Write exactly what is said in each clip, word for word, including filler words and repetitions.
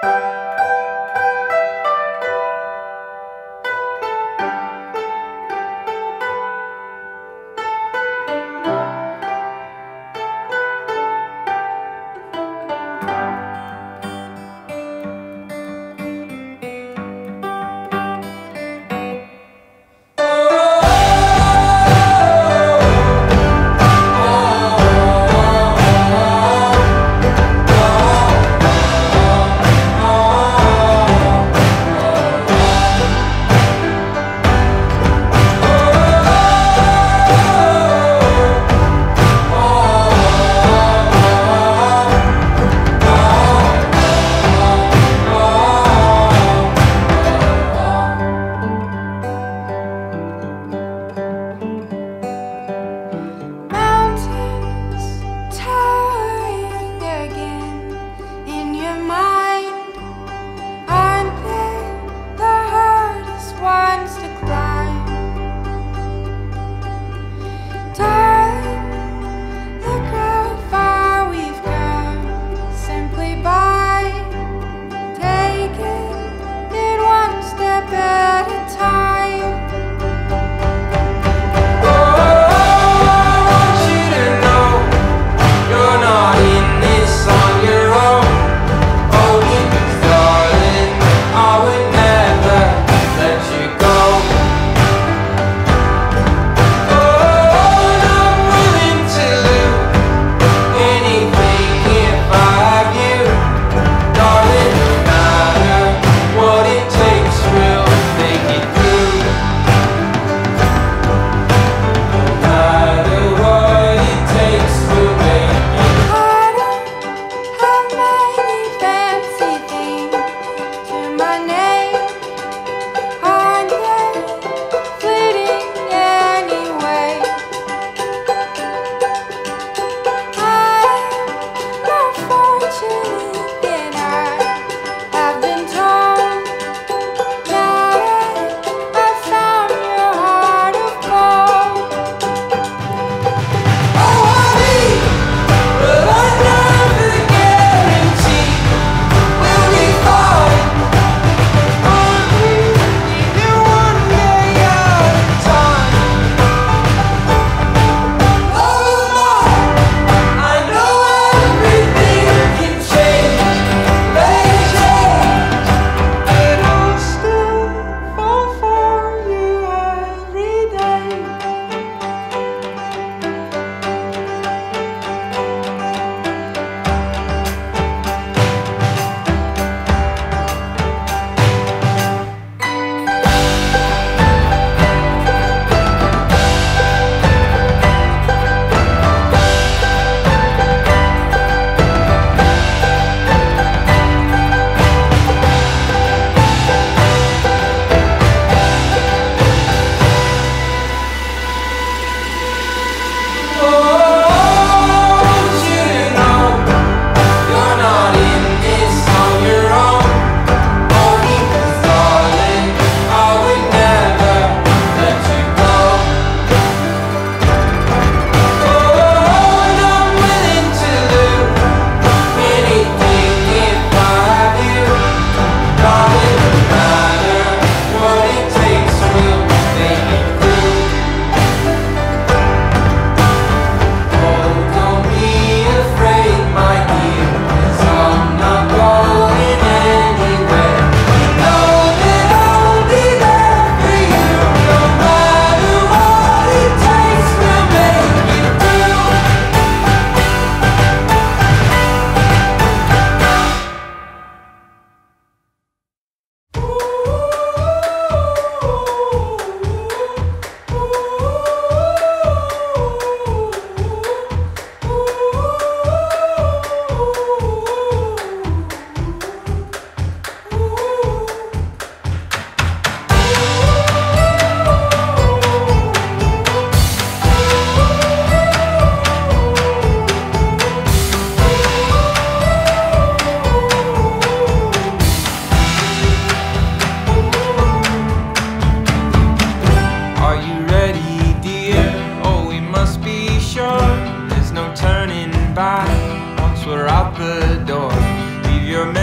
Will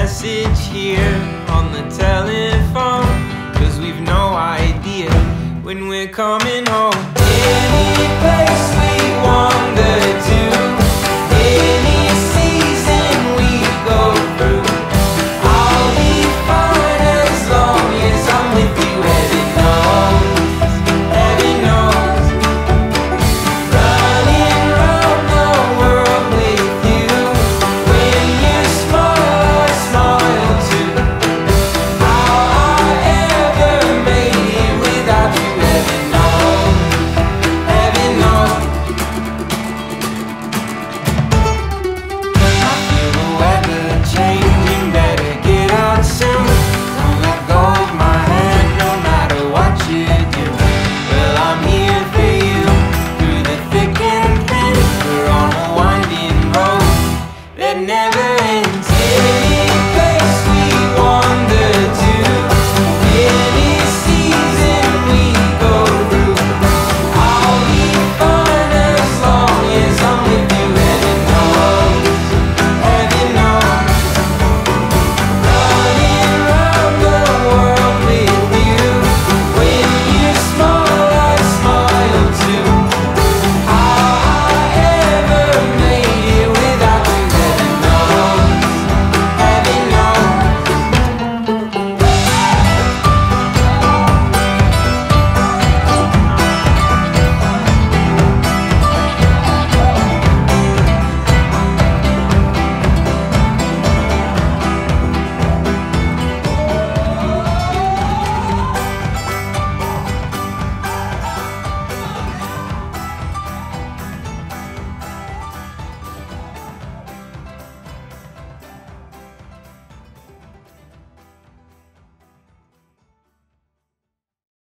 message here on the telephone, 'cause we've no idea when we're coming home.